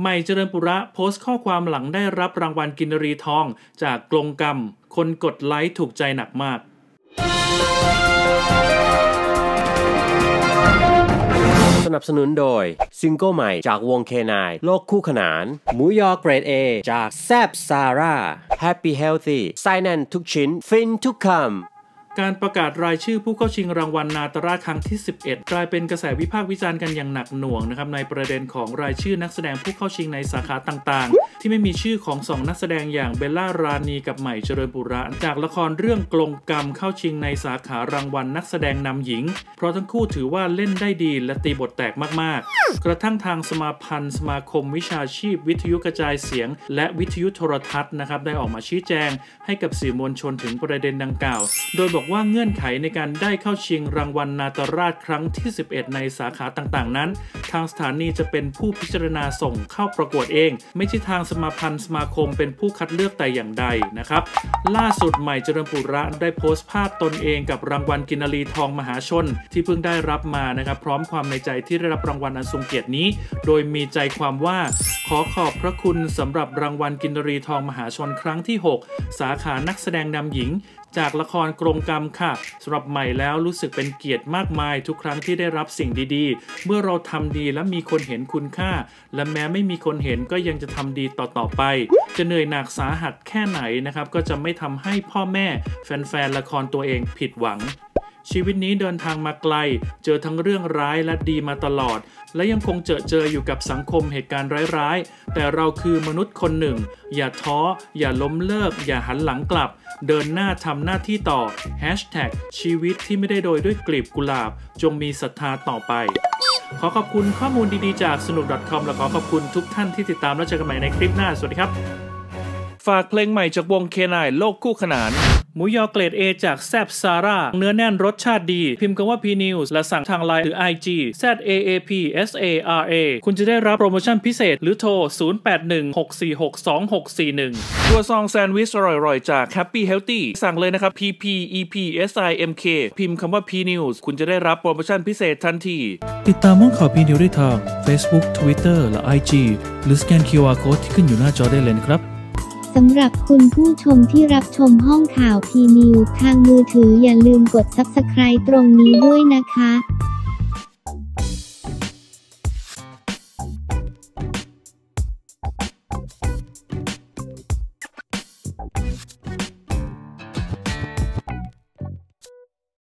ใหม่เจริญปุระโพสต์ข้อความหลังได้รับรางวัลกินรีทองจากกลงกรรมคนกดไลค์ถูกใจหนักมากสนับสนุนโดยซิงเกิลใหม่จากวงเคนายโลกคู่ขนานหมูยอเกรด A จากแซบซาร่าแฮปปี้เฮลตี้ไซแนนทุกชิ้นฟินทุกคำการประกาศรายชื่อผู้เข้าชิงรางวัลนาตราชครั้งที่11กลายเป็นกระแสวิพากษ์วิจารณ์กันอย่างหนักหน่วงนะครับในประเด็นของรายชื่อนักแสดงผู้เข้าชิงในสาขาต่างๆที่ไม่มีชื่อของ2นักแสดงอย่างเบลล่ารานีกับใหม่เจริญปุระจากละครเรื่องกลงกรรมเข้าชิงในสาขารางวัลนักแสดงนำหญิงเพราะทั้งคู่ถือว่าเล่นได้ดีและตีบทแตกมากๆกระทั่งทางสมาคมวิชาชีพวิทยุกระจายเสียงและวิทยุโทรทัศน์นะครับได้ออกมาชี้แจงให้กับสื่อมวลชนถึงประเด็นดังกล่าวโดยบอกว่าเงื่อนไขในการได้เข้าชิงรางวัลนาตราชครั้งที่11ในสาขาต่างๆนั้นทางสถานีจะเป็นผู้พิจารณาส่งเข้าประกวดเองไม่ใช่ทางสมาคมเป็นผู้คัดเลือกแต่อย่างใดนะครับล่าสุดใหม่เจริญปุระได้โพสต์ภาพตนเองกับรางวัลกินรีทองมหาชนที่เพิ่งได้รับมานะครับพร้อมความในใจที่ได้รับรางวัลอันทรงเกียรตินี้โดยมีใจความว่าขอขอบพระคุณสำหรับรางวัลกินรีทองมหาชนครั้งที่6สาขานักแสดงนำหญิงจากละครกลงกรรมค่ะสำหรับใหม่แล้วรู้สึกเป็นเกียรติมากมายทุกครั้งที่ได้รับสิ่งดีๆเมื่อเราทำดีและมีคนเห็นคุณค่าและแม้ไม่มีคนเห็นก็ยังจะทำดีต่อไปจะเหนื่อยหนักสาหัสแค่ไหนนะครับก็จะไม่ทำให้พ่อแม่แฟนๆละครตัวเองผิดหวังชีวิตนี้เดินทางมาไกลเจอทั้งเรื่องร้ายและดีมาตลอดและยังคงเจออยู่กับสังคมเหตุการณ์ร้ายๆแต่เราคือมนุษย์คนหนึ่งอย่าท้ออย่าล้มเลิกอย่าหันหลังกลับเดินหน้าทำหน้าที่ต่อชีวิตที่ไม่ได้โดยด้วยกลีบกุหลาบจงมีศรัทธาต่อไปขอขอบคุณข้อมูลดีๆจากสนุก .com และขอขอบคุณทุกท่านที่ติดตามและเจอกันใหม่ในคลิปหน้าสวัสดีครับฝากเพลงใหม่จากวงเคนายโลกคู่ขนานหมูยอเกรด A จากแซบซาร่าเนื้อแน่นรสชาติดีพิมพ์คำว่า P News และสั่งทาง LINE หรือ IG ZAAPSARA คุณจะได้รับโปรโมชั่นพิเศษหรือโทร 0816462641 ตัวซองแซนด์วิชอร่อยๆจาก Happy Healthy สั่งเลยนะครับ PPEPSIMK พิมพ์คำว่า P News คุณจะได้รับโปรโมชั่นพิเศษทันทีติดตามห้องข่าว P News ได้ทาง Facebook Twitter และ IG หรือสแกน QR Code ที่ขึ้นอยู่หน้าจอได้เลยครับสำหรับคุณผู้ชมที่รับชมห้องข่าว P News ทางมือถืออย่าลืมกด Subscribe ตรงนี้ด้วยนะคะ